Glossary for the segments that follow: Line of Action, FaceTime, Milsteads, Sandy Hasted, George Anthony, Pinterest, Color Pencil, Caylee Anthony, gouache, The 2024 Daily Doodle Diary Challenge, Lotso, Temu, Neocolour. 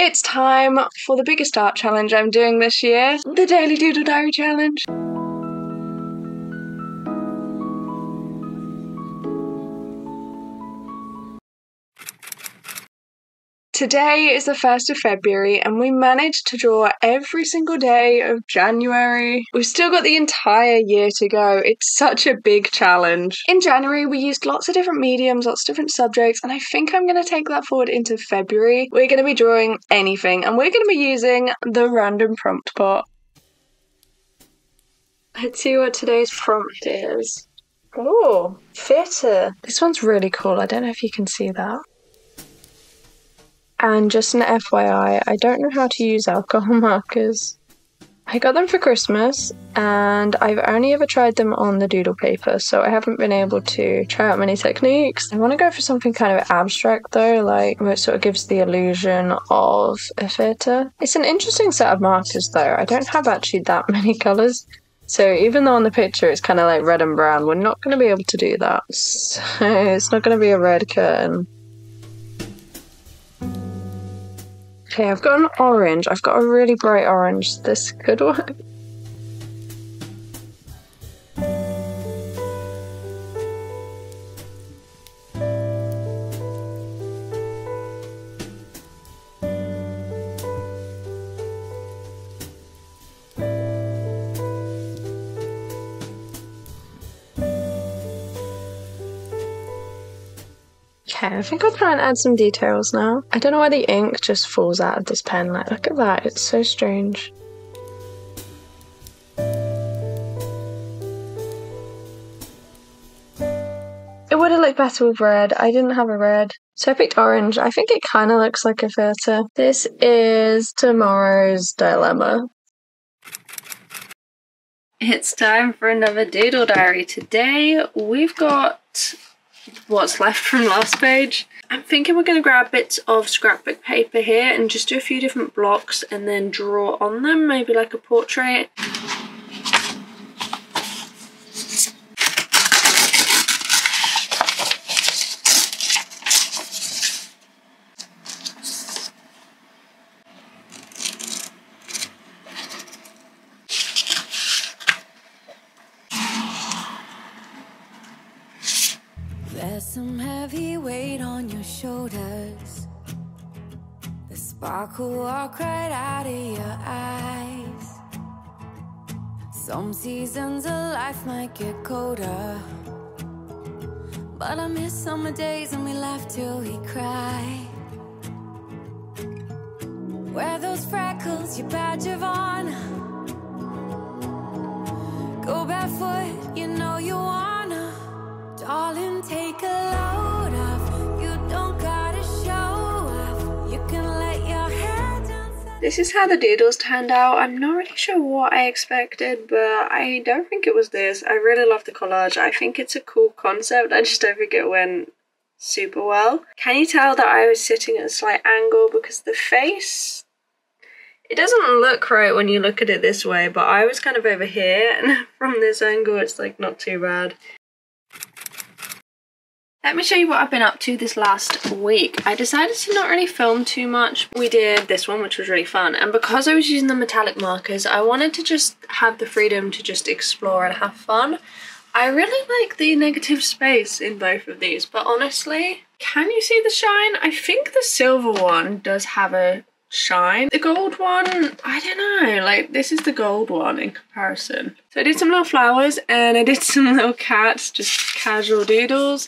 It's time for the biggest art challenge I'm doing this year, the Daily Doodle Diary Challenge. Today is the 1st of February and we managed to draw every single day of January. We've still got the entire year to go. It's such a big challenge. In January we used lots of different mediums, lots of different subjects, and I think I'm going to take that forward into February. We're going to be drawing anything and we're going to be using the random prompt pot. Let's see what today's prompt is. Oh, theatre. This one's really cool. I don't know if you can see that. And just an FYI, I don't know how to use alcohol markers. I got them for Christmas and I've only ever tried them on the doodle paper, so I haven't been able to try out many techniques. I want to go for something kind of abstract though, like where it sort of gives the illusion of a theatre. It's an interesting set of markers though. I don't have actually that many colours, so even though on the picture it's kind of like red and brown, we're not going to be able to do that. So it's not going to be a red curtain. Okay, I've got an orange. I've got a really bright orange. This could work. Okay, I think I'll try and add some details now. I don't know why the ink just falls out of this pen. Like, look at that, it's so strange. It would have looked better with red. I didn't have a red, so I picked orange. I think it kind of looks like a theatre. This is tomorrow's dilemma. It's time for another doodle diary. Today we've got what's left from last page. I'm thinking we're going to grab bits of scrapbook paper here and just do a few different blocks and then draw on them, maybe like a portrait. There's some heavy weight on your shoulders. The sparkle walk right out of your eyes. Some seasons of life might get colder, but I miss summer days and we laugh till we cry. Wear those freckles, your badge of honor. Go barefoot, you know you wanna. Darling, take a load off. You don't gotta show off. You can let your hair down. This is how the doodles turned out. I'm not really sure what I expected, but I don't think it was this. I really love the collage. I think it's a cool concept. I just don't think it went super well. Can you tell that I was sitting at a slight angle because the face, it doesn't look right when you look at it this way, but I was kind of over here and from this angle it's like not too bad. Let me show you what I've been up to this last week. I decided to not really film too much. We did this one, which was really fun. And because I was using the metallic markers, I wanted to just have the freedom to just explore and have fun. I really like the negative space in both of these, but honestly, can you see the shine? I think the silver one does have a shine. The gold one, I don't know, like this is the gold one in comparison. So I did some little flowers and I did some little cats, just casual doodles.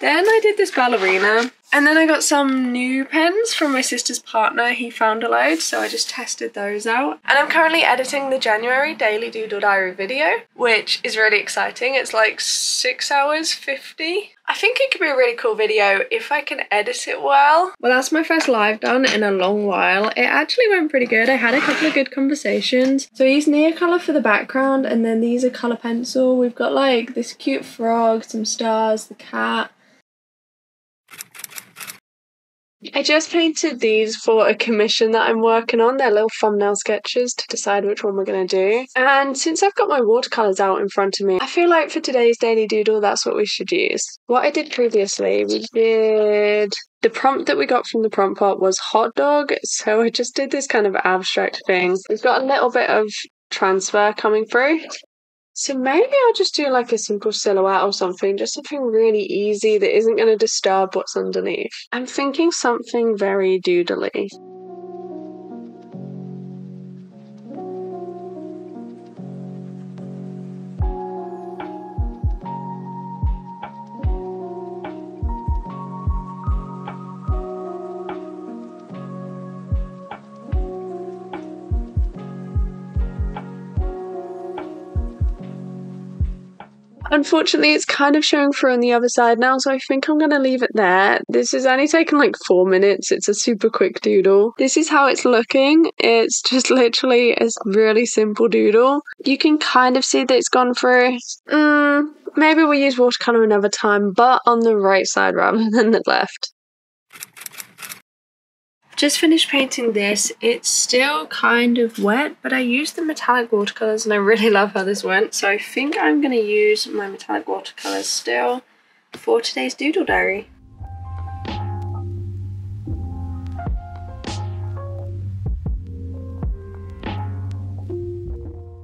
Then I did this ballerina, and then I got some new pens from my sister's partner. He found a load, so I just tested those out. And I'm currently editing the January Daily Doodle Diary video, which is really exciting. It's like 6 hours 50. I think it could be a really cool video if I can edit it well. Well, that's my first live done in a long while. It actually went pretty good. I had a couple of good conversations. So I used Neocolour for the background, and then these are Color Pencil. We've got like this cute frog, some stars, the cat. I just painted these for a commission that I'm working on. They're little thumbnail sketches to decide which one we're going to do. And since I've got my watercolours out in front of me, I feel like for today's Daily Doodle, that's what we should use. What I did previously, we did... The prompt that we got from the prompt pot was hot dog, so I just did this kind of abstract thing. We've got a little bit of transfer coming through. So maybe I'll just do like a simple silhouette or something, just something really easy that isn't going to disturb what's underneath. I'm thinking something very doodly. Unfortunately, it's kind of showing through on the other side now, so I think I'm going to leave it there. This has only taken like 4 minutes. It's a super quick doodle. This is how it's looking. It's just literally a really simple doodle. You can kind of see that it's gone through. Maybe we'll use watercolour another time, but on the right side rather than the left. Just finished painting this. It's still kind of wet, but I used the metallic watercolors and I really love how this went, so I think I'm going to use my metallic watercolors still for today's doodle diary.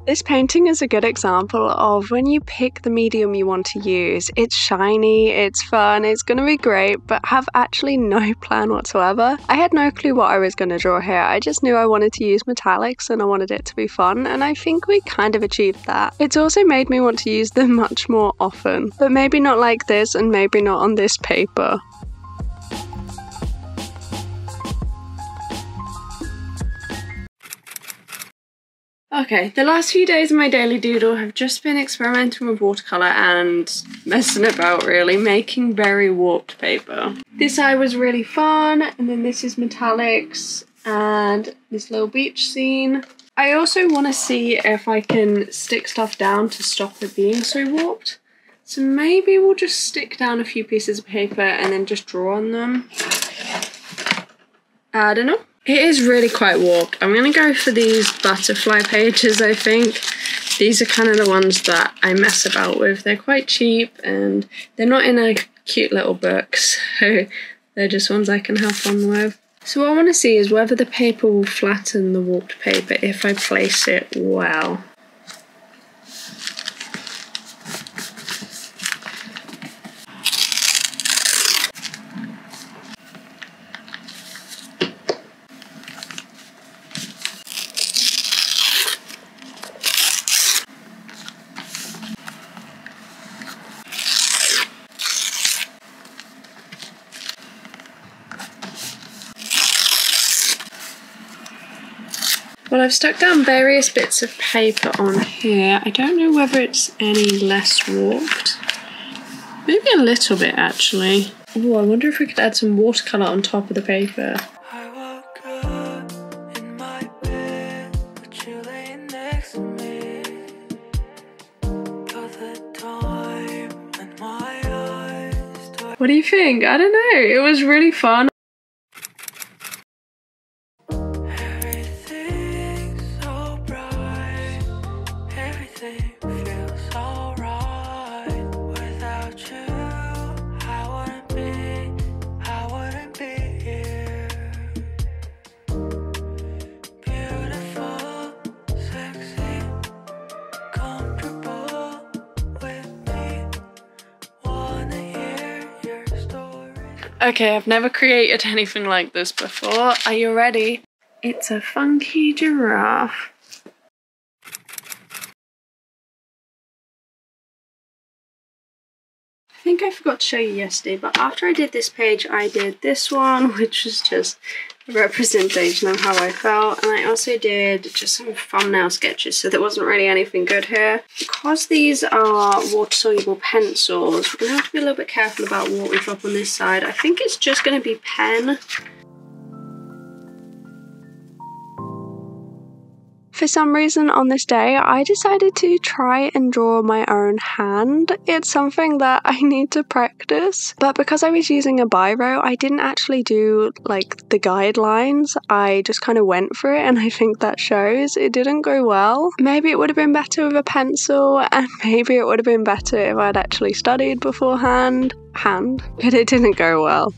This painting is a good example of when you pick the medium you want to use. It's shiny, it's fun, it's going to be great, but have actually no plan whatsoever. I had no clue what I was going to draw here. I just knew I wanted to use metallics and I wanted it to be fun, and I think we kind of achieved that. It's also made me want to use them much more often, but maybe not like this and maybe not on this paper. Okay, the last few days of my daily doodle have just been experimenting with watercolour and messing about, really, making very warped paper. This eye was really fun, and then this is metallics and this little beach scene. I also want to see if I can stick stuff down to stop it being so warped. So maybe we'll just stick down a few pieces of paper and then just draw on them. I don't know. It is really quite warped. I'm going to go for these butterfly pages, I think. These are kind of the ones that I mess about with. They're quite cheap and they're not in a cute little book, so they're just ones I can have fun with. So what I want to see is whether the paper will flatten the warped paper if I place it well. Well, I've stuck down various bits of paper on here. I don't know whether it's any less warped. Maybe a little bit, actually. Oh, I wonder if we could add some watercolour on top of the paper. What do you think? I don't know. It was really fun. Okay, I've never created anything like this before. Are you ready? It's a funky giraffe. I think I forgot to show you yesterday, but after I did this page, I did this one, which was just a representation of how I felt. And I also did just some thumbnail sketches, so there wasn't really anything good here. Because these are water-soluble pencils, we're going to have to be a little bit careful about what we drop on this side. I think it's just going to be pen. For For some reason on this day, I decided to try and draw my own hand. It's something that I need to practice, but because I was using a biro, I didn't actually do like the guidelines. I just kind of went for it, and I think that shows. It didn't go well. Maybe it would have been better with a pencil, and maybe it would have been better if I'd actually studied beforehand. But it didn't go well.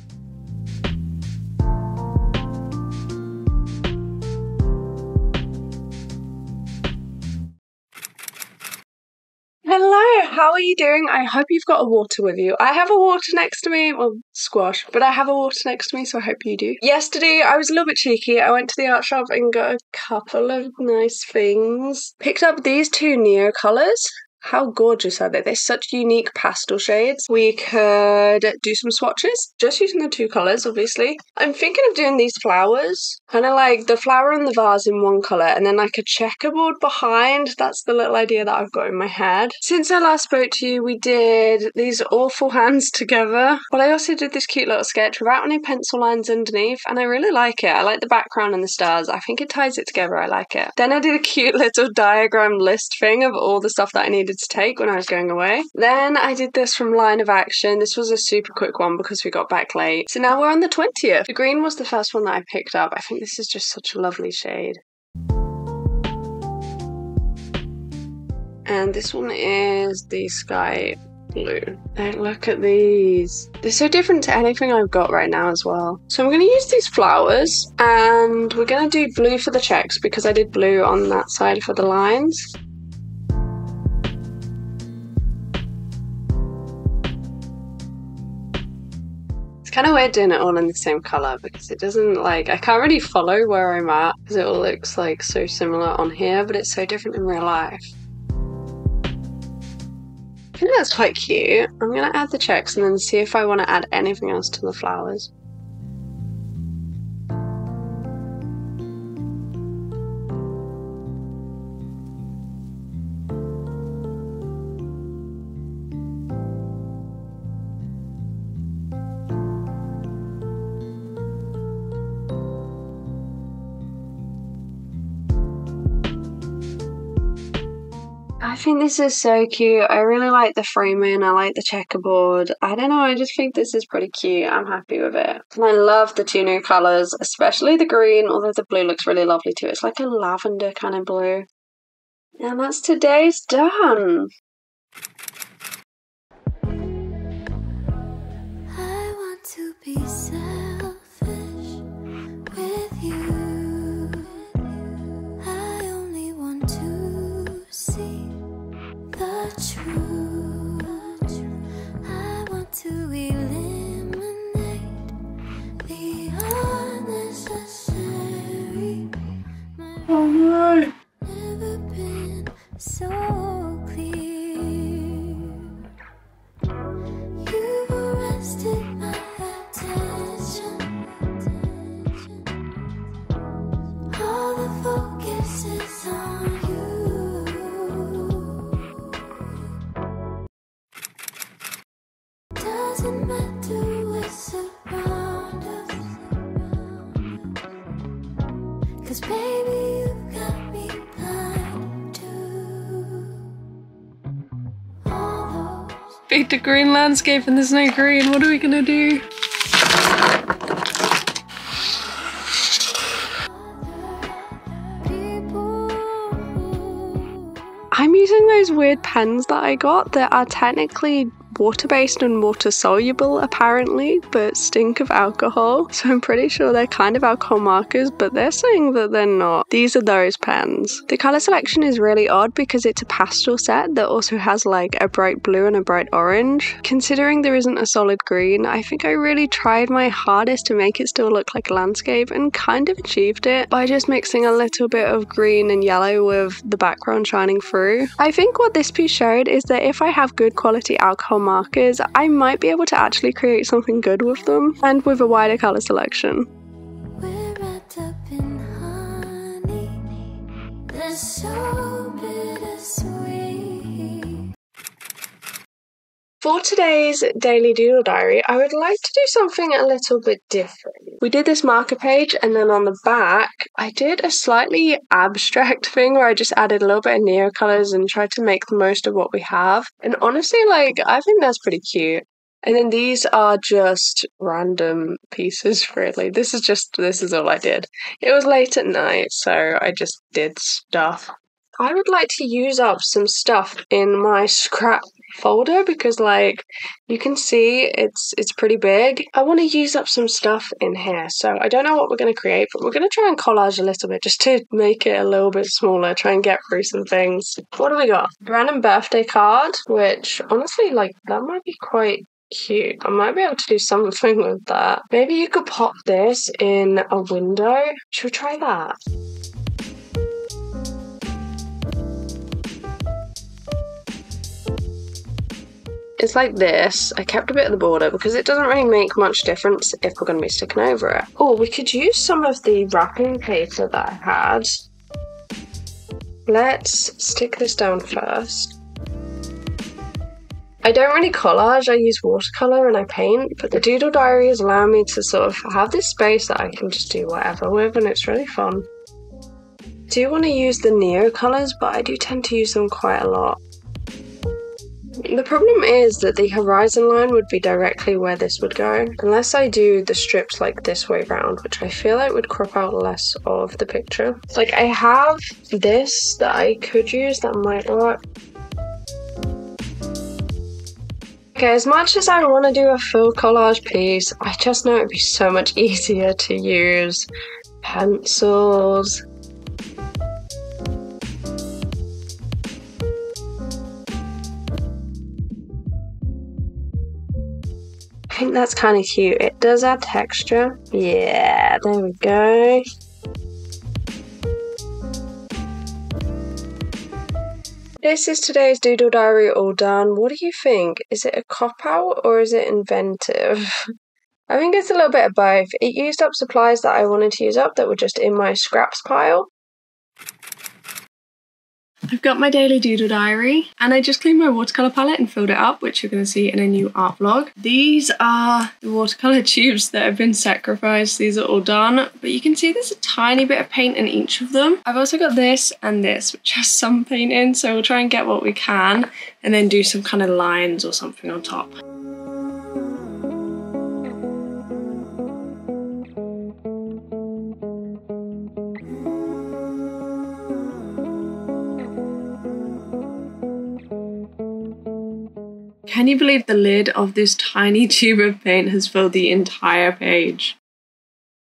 How are you doing? I hope you've got a water with you. I have a water next to me, well, squash, but I have a water next to me, so I hope you do. Yesterday, I was a little bit cheeky. I went to the art shop and got a couple of nice things. Picked up these two neocolours. How gorgeous are they? They're such unique pastel shades. We could do some swatches, just using the two colours, obviously. I'm thinking of doing these flowers, kind of like the flower and the vase in one colour, and then like a checkerboard behind. That's the little idea that I've got in my head. Since I last spoke to you, we did these awful hands together, but I also did this cute little sketch without any pencil lines underneath, and I really like it. I like the background and the stars. I think it ties it together. I like it. Then I did a cute little diagram list thing of all the stuff that I needed to take when I was going away. Then I did this from Line of Action. This was a super quick one because we got back late. So now we're on the 20th. The green was the first one that I picked up. I think this is just such a lovely shade. And this one is the sky blue. Like, look at these. They're so different to anything I've got right now as well. So I'm going to use these flowers, and we're going to do blue for the checks because I did blue on that side for the lines. Kind of weird doing it all in the same colour because it doesn't, like, I can't really follow where I'm at because it all looks like so similar on here, but it's so different in real life. I think that's quite cute. I'm going to add the checks and then see if I want to add anything else to the flowers. I think this is so cute. I really like the framing. I like the checkerboard. I don't know, I just think this is pretty cute. I'm happy with it. And I love the two new colours, especially the green, although the blue looks really lovely too. It's like a lavender kind of blue. And that's today's done. I want to be selfish with you. Big the green landscape and there's no green. What are we gonna do? I'm using those weird pens that I got that are technically water-based and water-soluble apparently, but stink of alcohol. So I'm pretty sure they're kind of alcohol markers, but they're saying that they're not. These are those pens. The colour selection is really odd because it's a pastel set that also has like a bright blue and a bright orange. Considering there isn't a solid green, I think I really tried my hardest to make it still look like a landscape and kind of achieved it by just mixing a little bit of green and yellow with the background shining through. I think what this piece showed is that if I have good quality alcohol markers, I might be able to actually create something good with them and with a wider colour selection. We're wrapped up in honey. They're so bittersweet. For today's Daily Doodle Diary, I would like to do something a little bit different. We did this marker page, and then on the back, I did a slightly abstract thing where I just added a little bit of neocolours and tried to make the most of what we have. And honestly, I think that's pretty cute. And then these are just random pieces, really. This is all I did. It was late at night, so I just did stuff. I would like to use up some stuff in my scrap folder because, you can see it's pretty big. I want to use up some stuff in here, so I don't know what we're going to create, but we're going to try and collage a little bit just to make it a little bit smaller, try and get through some things. What do we got? Random birthday card, which, honestly, that might be quite cute. I might be able to do something with that. Maybe you could pop this in a window. Should we try that? It's like this. I kept a bit of the border because it doesn't really make much difference if we're going to be sticking over it. Oh, we could use some of the wrapping paper that I had. Let's stick this down first. I don't really collage, I use watercolour and I paint, but the doodle diaries allow me to sort of have this space that I can just do whatever with, and it's really fun. I do want to use the neocolours, but I do tend to use them quite a lot. The problem is that the horizon line would be directly where this would go, unless I do the strips this way round, which I feel like would crop out less of the picture. I have this that I could use that might work. Okay, as much as I want to do a full collage piece, I just know it'd be so much easier to use pencils. I think that's kind of cute. It does add texture. Yeah, there we go. This is today's doodle diary all done. What do you think? Is it a cop-out or is it inventive? I think it's a little bit of both. It used up supplies that I wanted to use up that were just in my scraps pile. I've got my daily doodle diary and I just cleaned my watercolour palette and filled it up, which you're going to see in a new art vlog. These are the watercolour tubes that have been sacrificed. These are all done, but you can see there's a tiny bit of paint in each of them. I've also got this and this, which has some paint in, so we'll try and get what we can and then do some kind of lines or something on top. Can you believe the lid of this tiny tube of paint has filled the entire page?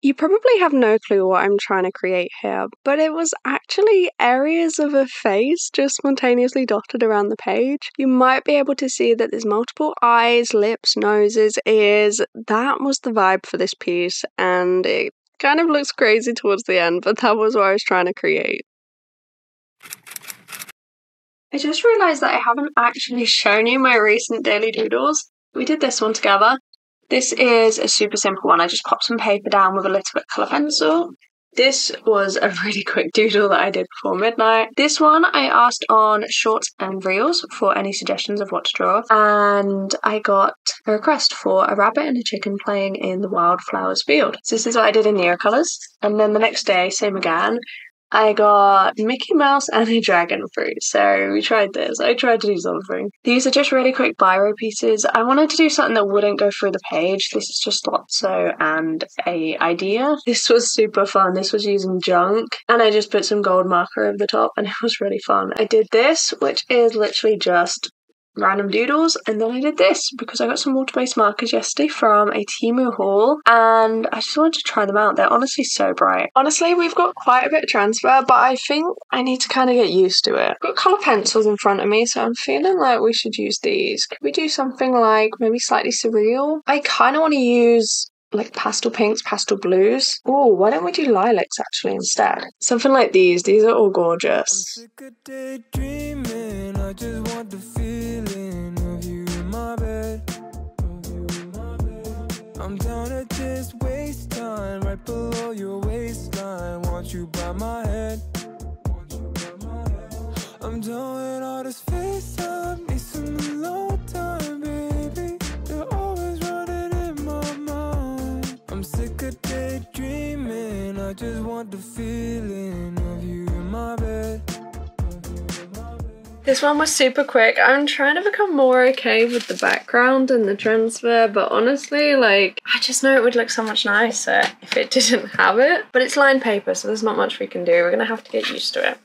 You probably have no clue what I'm trying to create here, but it was actually areas of a face just spontaneously dotted around the page. You might be able to see that there's multiple eyes, lips, noses, ears. That was the vibe for this piece, and it kind of looks crazy towards the end, but that was what I was trying to create. I just realised that I haven't actually shown you my recent daily doodles. We did this one together. This is a super simple one. I just popped some paper down with a little bit of colour pencil. This was a really quick doodle that I did before midnight. This one I asked on Shorts and Reels for any suggestions of what to draw, and I got a request for a rabbit and a chicken playing in the wildflowers field. So this is what I did in neocolours, and then the next day, same again. I got Mickey Mouse and a dragon fruit, so we tried this. I tried to do something. These are just really quick biro pieces. I wanted to do something that wouldn't go through the page. This is just Lotso and a idea. This was super fun. This was using junk, and I just put some gold marker over the top, and it was really fun. I did this, which is literally just random doodles, and then I did this because I got some water-based markers yesterday from a Temu haul, and I just wanted to try them out. They're honestly so bright. Honestly, we've got quite a bit of transfer, but I think I need to kind of get used to it. I've got colour pencils in front of me, so I'm feeling like we should use these. Could we do something maybe slightly surreal? I kind of want to use pastel pinks, pastel blues. Oh, why don't we do lilacs actually instead? Something like these. These are all gorgeous. I'm sick of daydreaming. I just want the feeling of you in my bed. I'm down at this waistline, right below your waistline. Want you by my head. I'm doing all this FaceTime, need some alone time, baby. want the feeling of you in my bed. This one was super quick. I'm trying to become more okay with the background and the transfer, but honestly, like, I just know it would look so much nicer if it didn't have it. But it's lined paper, so there's not much we can do. We're gonna have to get used to it.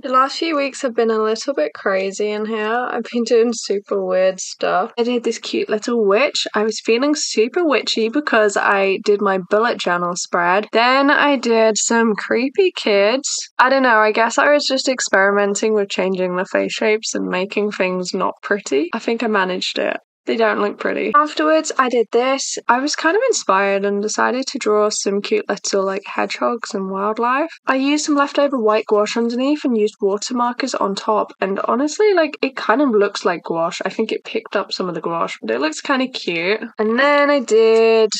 The last few weeks have been a little bit crazy in here. I've been doing super weird stuff. I did this cute little witch. I was feeling super witchy because I did my bullet journal spread. Then I did some creepy kids. I don't know, I guess I was just experimenting with changing the face shapes and making things not pretty. I think I managed it. They don't look pretty. Afterwards, I did this. I was kind of inspired and decided to draw some cute little like hedgehogs and wildlife. I used some leftover white gouache underneath and used water markers on top, and honestly, like, it kind of looks like gouache. I think it picked up some of the gouache, but it looks kind of cute. And then I did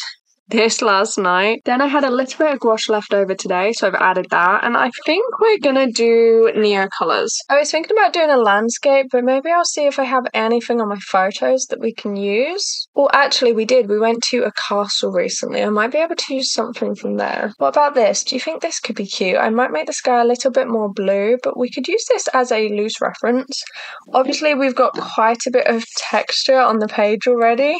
this last night. Then I had a little bit of gouache left over today, so I've added that, and I think we're gonna do neocolours. I was thinking about doing a landscape, but maybe I'll see if I have anything on my photos that we can use. Well, actually, we did. We went to a castle recently. I might be able to use something from there. What about this? Do you think this could be cute? I might make the sky a little bit more blue, but we could use this as a loose reference. Obviously, we've got quite a bit of texture on the page already.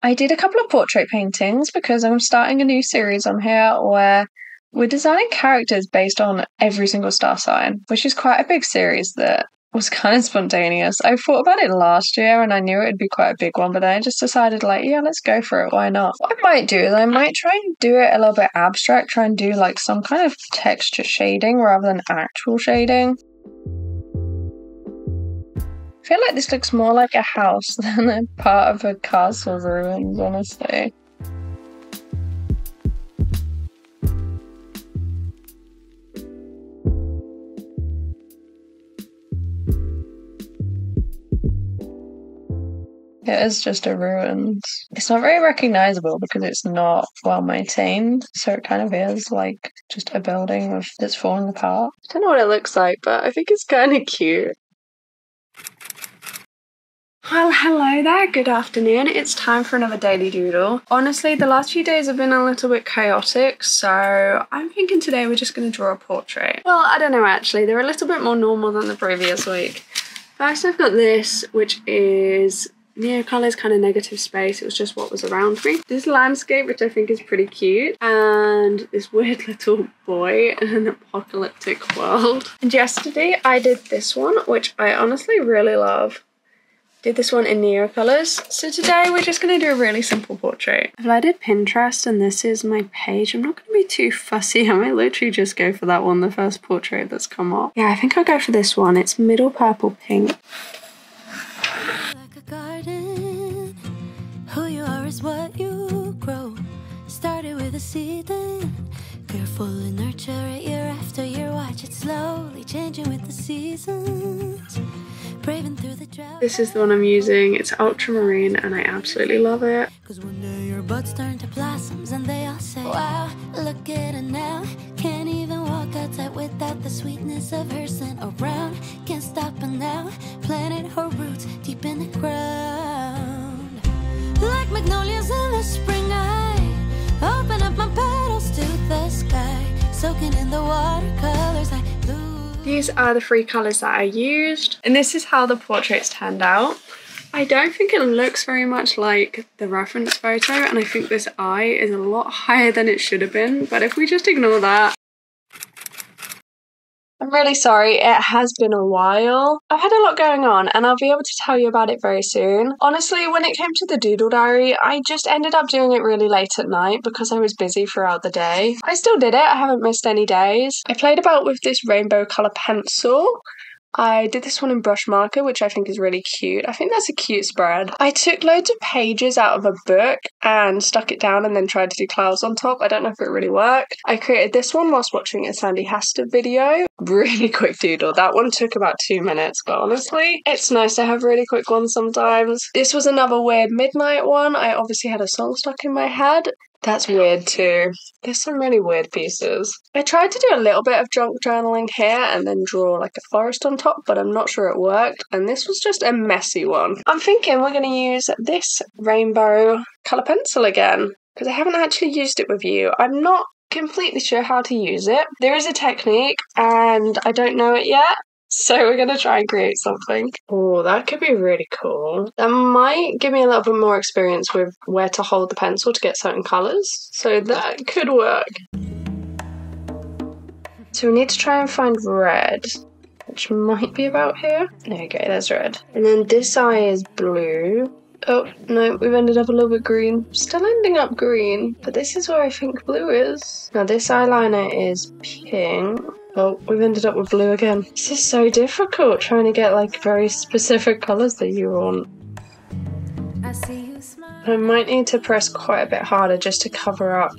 I did a couple of portrait paintings because I'm starting a new series on here where we're designing characters based on every single star sign, which is quite a big series that was kind of spontaneous. I thought about it last year and I knew it would be quite a big one, but then I just decided, like, yeah, let's go for it, why not? What I might do is I might try and do it a little bit abstract, try and do like some kind of texture shading rather than actual shading. I feel like this looks more like a house than a part of a castle ruins, honestly. It is just a ruins. It's not very recognisable because it's not well maintained, so it kind of is like just a building that's fallen apart. I don't know what it looks like, but I think it's kind of cute. Well, hello there, good afternoon. It's time for another Daily Doodle. Honestly, the last few days have been a little bit chaotic, so I'm thinking today we're just going to draw a portrait. Well, I don't know actually, they're a little bit more normal than the previous week. First I've got this, which is neocolours, kind of negative space. It was just what was around me. This landscape, which I think is pretty cute, and this weird little boy in an apocalyptic world. And yesterday I did this one, which I honestly really love. Did this one in neocolours. So today we're just going to do a really simple portrait. Well, I did Pinterest and this is my page. I'm not going to be too fussy. I might literally just go for that one, the first portrait that's come up. Yeah, I think I'll go for this one. It's middle purple pink. Like a garden, who you are is what you grow. Started with a seed, then carefully nurture it year after year. Watch it slowly changing with the seasons. This is the one I'm using. It's ultramarine and I absolutely love it. Cause one day your buds turn to blossoms and they all say, wow, look at her now. Can't even walk outside without the sweetness of her scent around. Can't stop her now. Planted her roots deep in the ground. Like magnolias in the spring, I open up my petals to the sky. Soaking in the watercolors I blew. These are the three colours that I used, and this is how the portraits turned out. I don't think it looks very much like the reference photo, and I think this eye is a lot higher than it should have been, but if we just ignore that. I'm really sorry, it has been a while. I've had a lot going on and I'll be able to tell you about it very soon. Honestly, when it came to the doodle diary, I just ended up doing it really late at night because I was busy throughout the day. I still did it, I haven't missed any days. I played about with this rainbow colour pencil. I did this one in brush marker, which I think is really cute. I think that's a cute spread. I took loads of pages out of a book and stuck it down and then tried to do clouds on top. I don't know if it really worked. I created this one whilst watching a Sandy Hasted video. Really quick doodle. That one took about 2 minutes, but honestly, it's nice to have really quick ones sometimes. This was another weird midnight one. I obviously had a song stuck in my head. That's weird too. There's some really weird pieces. I tried to do a little bit of junk journaling here and then draw like a forest on top, but I'm not sure it worked. And this was just a messy one. I'm thinking we're going to use this rainbow colour pencil again. because I haven't actually used it with you. I'm not completely sure how to use it. There is a technique and I don't know it yet. So we're going to try and create something. Oh, that could be really cool. That might give me a little bit more experience with where to hold the pencil to get certain colours. So that could work. So we need to try and find red, which might be about here. There you go, there's red. And then this eye is blue. Oh, no, we've ended up a little bit green. Still ending up green, but this is where I think blue is. Now this eyeliner is pink. Oh, we've ended up with blue again. This is so difficult, trying to get like very specific colours that you want. I might need to press quite a bit harder just to cover up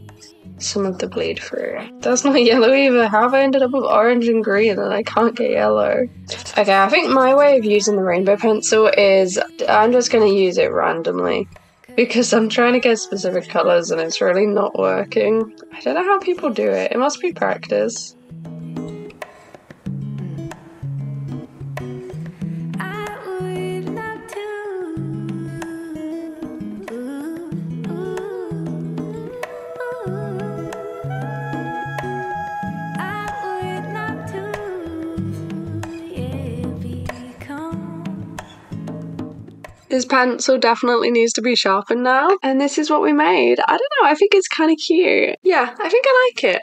some of the bleed through. That's not yellow either. How have I ended up with orange and green and I can't get yellow? Okay, I think my way of using the rainbow pencil is I'm just going to use it randomly because I'm trying to get specific colours and it's really not working. I don't know how people do it. It must be practice. This pencil definitely needs to be sharpened now. And this is what we made. I don't know, I think it's kind of cute. Yeah, I think I like it.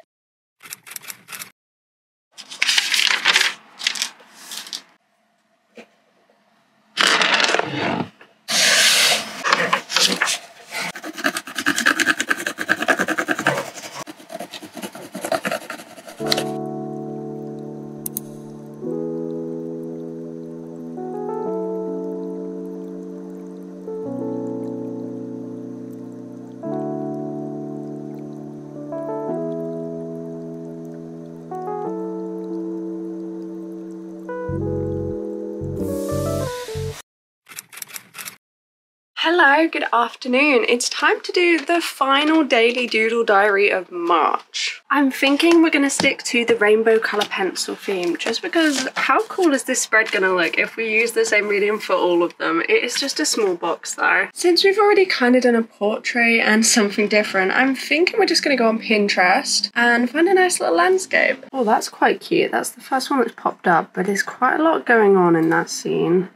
Hello, good afternoon. It's time to do the final daily doodle diary of March. I'm thinking we're going to stick to the rainbow color pencil theme just because how cool is this spread going to look if we use the same medium for all of them? It is just a small box though. Since we've already kind of done a portrait and something different, I'm thinking we're just going to go on Pinterest and find a nice little landscape. Oh, that's quite cute. That's the first one that's popped up, but there's quite a lot going on in that scene.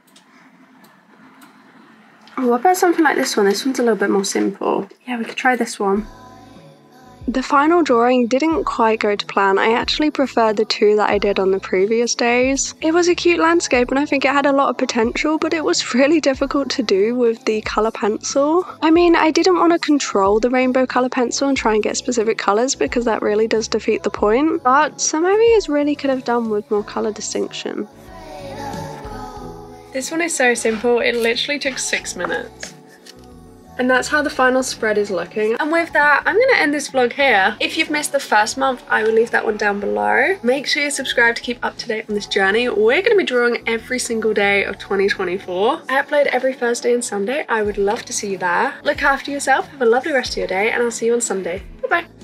What about something like this one? This one's a little bit more simple. Yeah, we could try this one. The final drawing didn't quite go to plan. I actually preferred the two that I did on the previous days. It was a cute landscape and I think it had a lot of potential, but it was really difficult to do with the colour pencil. I mean, I didn't want to control the rainbow colour pencil and try and get specific colours because that really does defeat the point, but some areas really could have done with more colour distinction. This one is so simple, it literally took 6 minutes. And that's how the final spread is looking. And with that, I'm going to end this vlog here. If you've missed the first month, I will leave that one down below. Make sure you subscribe to keep up to date on this journey. We're going to be drawing every single day of 2024. I upload every Thursday and Sunday. I would love to see you there. Look after yourself, have a lovely rest of your day, and I'll see you on Sunday. Bye-bye.